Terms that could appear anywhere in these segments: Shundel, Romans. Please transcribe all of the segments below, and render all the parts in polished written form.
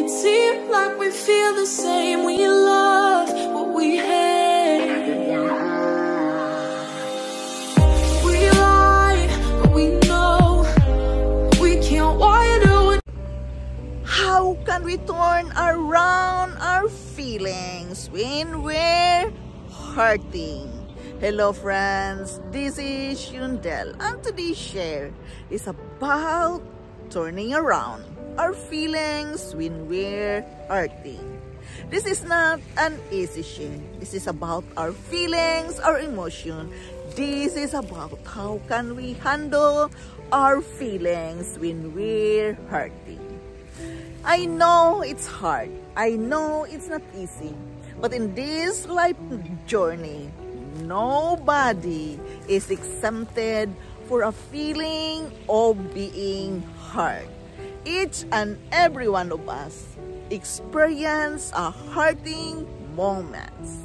It seems like we feel the same. We love what we hate. We lie, but we know we can't wire it. How can we turn around our feelings when we're hurting? Hello friends, this is Shundel, and today's share is about turning around our feelings when we're hurting. This is not an easy share. This is about our feelings, our emotion. This is about how can we handle our feelings when we're hurting. I know it's hard. I know it's not easy. But in this life journey, nobody is exempted for a feeling of being hurt. Each and every one of us experience a hurting moments.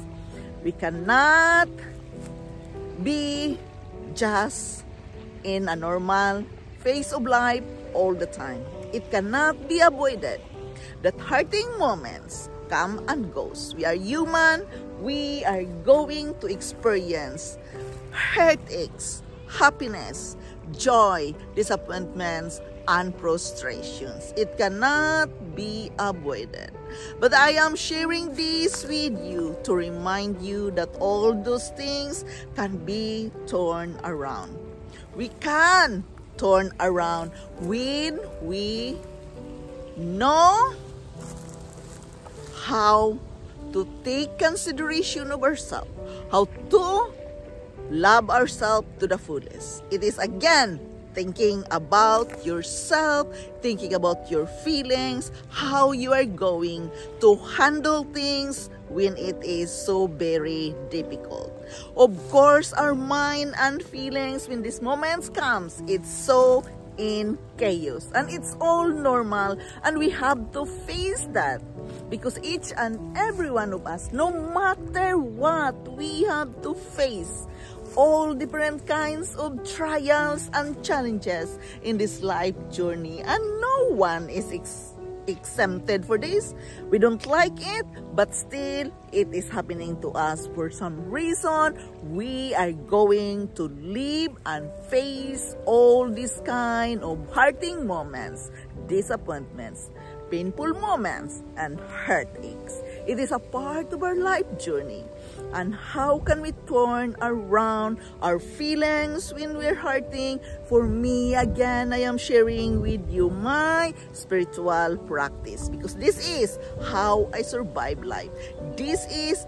We cannot be just in a normal phase of life all the time. It cannot be avoided. That hurting moments come and goes. We are human. We are going to experience heartaches, happiness, joy, disappointments, and frustrations. It cannot be avoided. But I am sharing this with you to remind you that all those things can be turned around. We can turn around when we know how to take consideration of ourselves, how to love ourselves to the fullest. It is again thinking about yourself, thinking about your feelings, how you are going to handle things when it is so very difficult. Of course, our mind and feelings when these moments comes, it's so in chaos and it's all normal, and we have to face that because each and every one of us, no matter what, we have to face all different kinds of trials and challenges in this life journey, and no one is exempted for this. We don't like it, but still it is happening to us. For some reason, we are going to live and face all these kind of hurting moments, disappointments, painful moments, and heartaches. It is a part of our life journey. And how can we turn around our feelings when we're hurting? For me, again, I am sharing with you my spiritual practice, because this is how I survive life. This is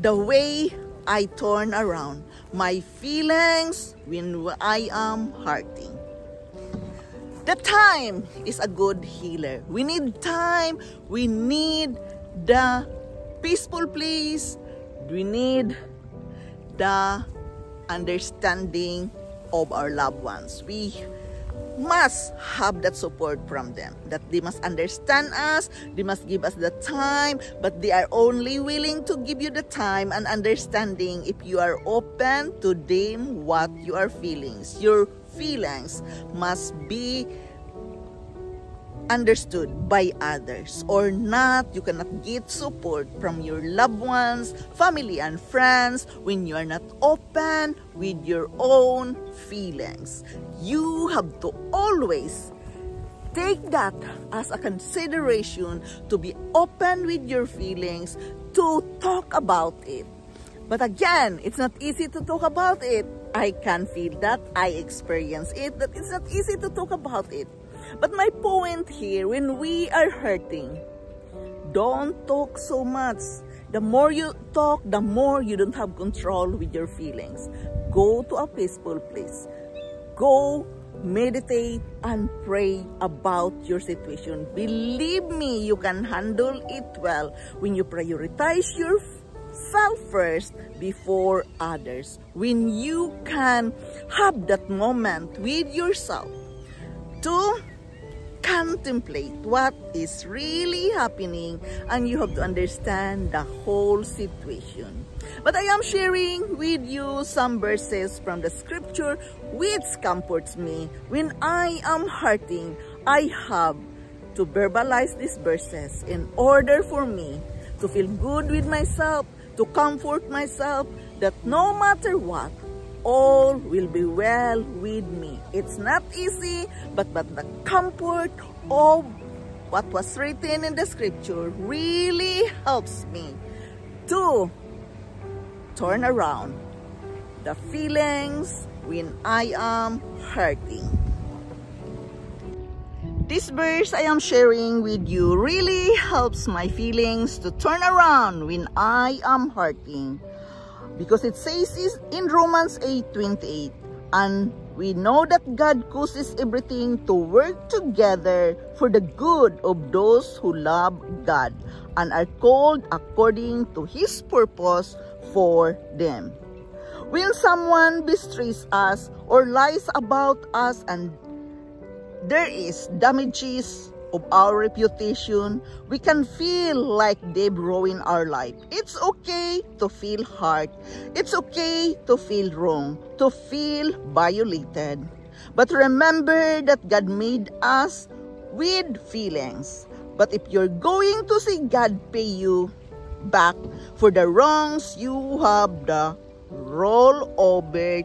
the way I turn around my feelings when I am hurting. The time is a good healer. We need time. We need the peaceful place. We need the understanding of our loved ones. We must have that support from them, that they must understand us, they must give us the time, but they are only willing to give you the time and understanding if you are open to them what you are feeling. Your feelings must be understood by others, or not, you cannot get support from your loved ones, family, and friends when you are not open with your own feelings. You have to always take that as a consideration to be open with your feelings, to talk about it. But again, it's not easy to talk about it. I can feel that, I experience it, that it's not easy to talk about it. But my point here, when we are hurting, don't talk so much. The more you talk, the more you don't have control with your feelings. Go to a peaceful place. Go meditate and pray about your situation. Believe me, you can handle it well when you prioritize yourself first before others. When you can have that moment with yourself to contemplate what is really happening, and you have to understand the whole situation. But I am sharing with you some verses from the scripture which comforts me. When I am hurting, I have to verbalize these verses in order for me to feel good with myself, to comfort myself that no matter what, all will be well with me. It's not easy, but the comfort of what was written in the scripture really helps me to turn around the feelings when I am hurting. This verse I am sharing with you really helps my feelings to turn around when I am hurting, because it says in Romans 8:28, and we know that God causes everything to work together for the good of those who love God and are called according to His purpose for them. When someone betrays us or lies about us and there is damages of our reputation, we can feel like they've ruined our life. It's okay to feel hurt. It's okay to feel wrong, to feel violated. But remember that God made us with feelings. But if you're going to see God pay you back for the wrongs, you have the roll over.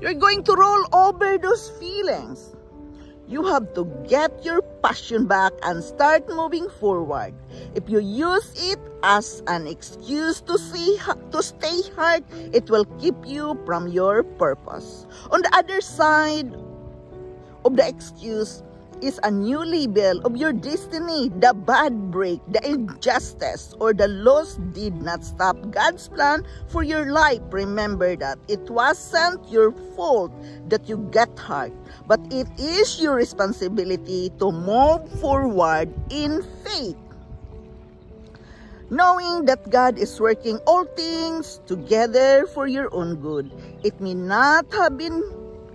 You're going to roll over those feelings. You have to get your passion back and start moving forward. If you use it as an excuse to stay hurt, it will keep you from your purpose. On the other side of the excuse is a new label of your destiny. The bad break, the injustice, or the loss did not stop God's plan for your life. Remember that it wasn't your fault that you got hurt, but it is your responsibility to move forward in faith, knowing that God is working all things together for your own good. It may not have been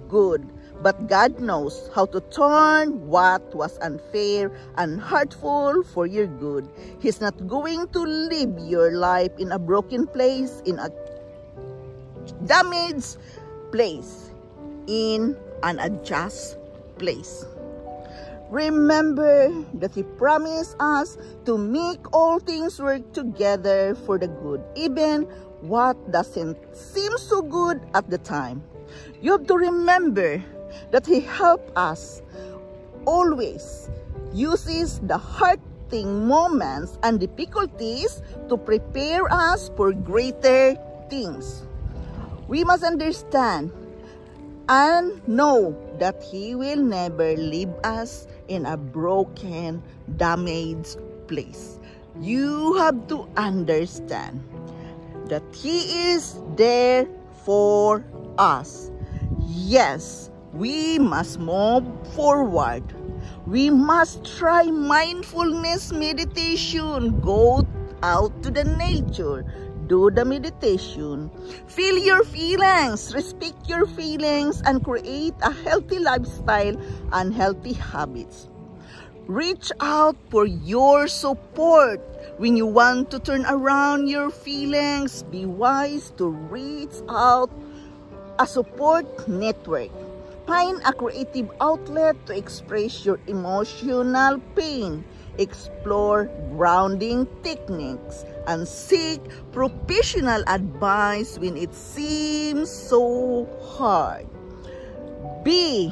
good, but God knows how to turn what was unfair and hurtful for your good. He's not going to leave your life in a broken place, in a damaged place, in an unjust place. Remember that He promised us to make all things work together for the good, even what doesn't seem so good at the time. You have to remember that He helps us always, uses the hurting moments and difficulties to prepare us for greater things. We must understand and know that He will never leave us in a broken, damaged place. You have to understand that He is there for us. Yes, we must move forward. We must try mindfulness meditation. Go out to the nature. Do the meditation. Feel your feelings. Respect your feelings and create a healthy lifestyle and healthy habits. Reach out for your support. When you want to turn around your feelings, be wise to reach out a support network. Find a creative outlet to express your emotional pain. Explore grounding techniques and seek professional advice when it seems so hard. Be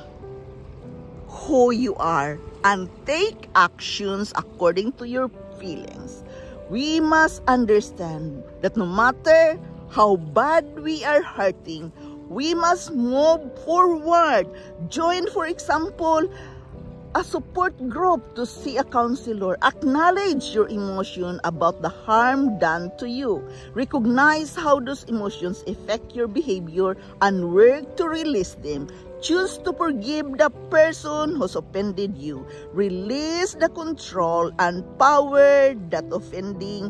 who you are and take actions according to your feelings. We must understand that no matter how bad we are hurting, we must move forward. Join, for example, a support group to see a counselor. Acknowledge your emotion about the harm done to you. Recognize how those emotions affect your behavior and work to release them. Choose to forgive the person who's offended you. Release the control and power that offending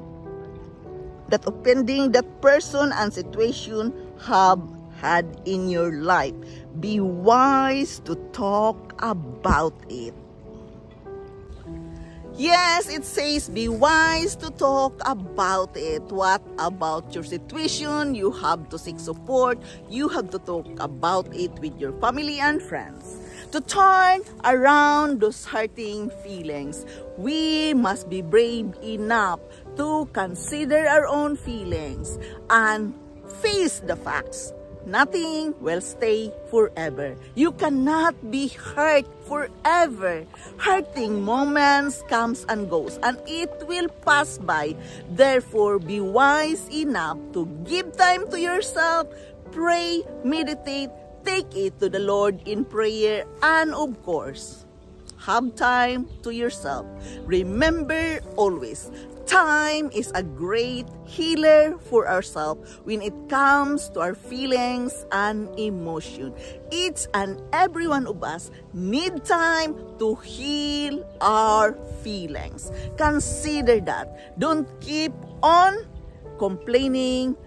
that person and situation have had in your life. Be wise to talk about it. Yes, it says be wise to talk about it. What about your situation? You have to seek support. You have to talk about it with your family and friends. To turn around those hurting feelings, we must be brave enough to consider our own feelings and face the facts. Nothing will stay forever. You cannot be hurt forever. Hurting moments comes and goes, and it will pass by. Therefore, be wise enough to give time to yourself, pray, meditate, take it to the Lord in prayer, and of course, have time to yourself. Remember always, time is a great healer for ourselves when it comes to our feelings and emotion. Each and every one of us need time to heal our feelings. Consider that. Don't keep on complaining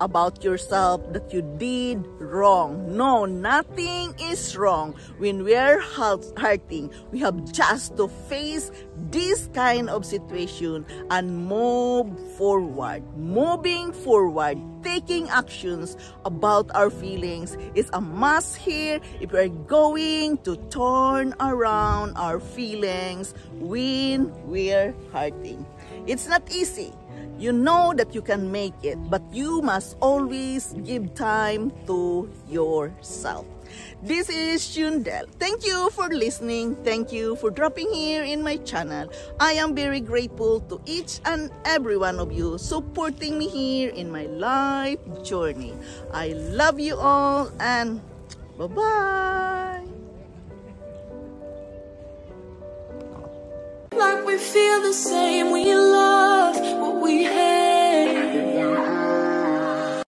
about yourself that you did wrong. No, nothing is wrong. When we are hurting, we have just to face this kind of situation and move forward. Moving forward, taking actions about our feelings is a must here if we are going to turn around our feelings when we're hurting. It's not easy. You know that you can make it, but you must always give time to yourself. This is Shundel. Thank you for listening. Thank you for dropping here in my channel. I am very grateful to each and every one of you supporting me here in my life journey. I love you all, and bye-bye. Like we feel the same, we love what we have.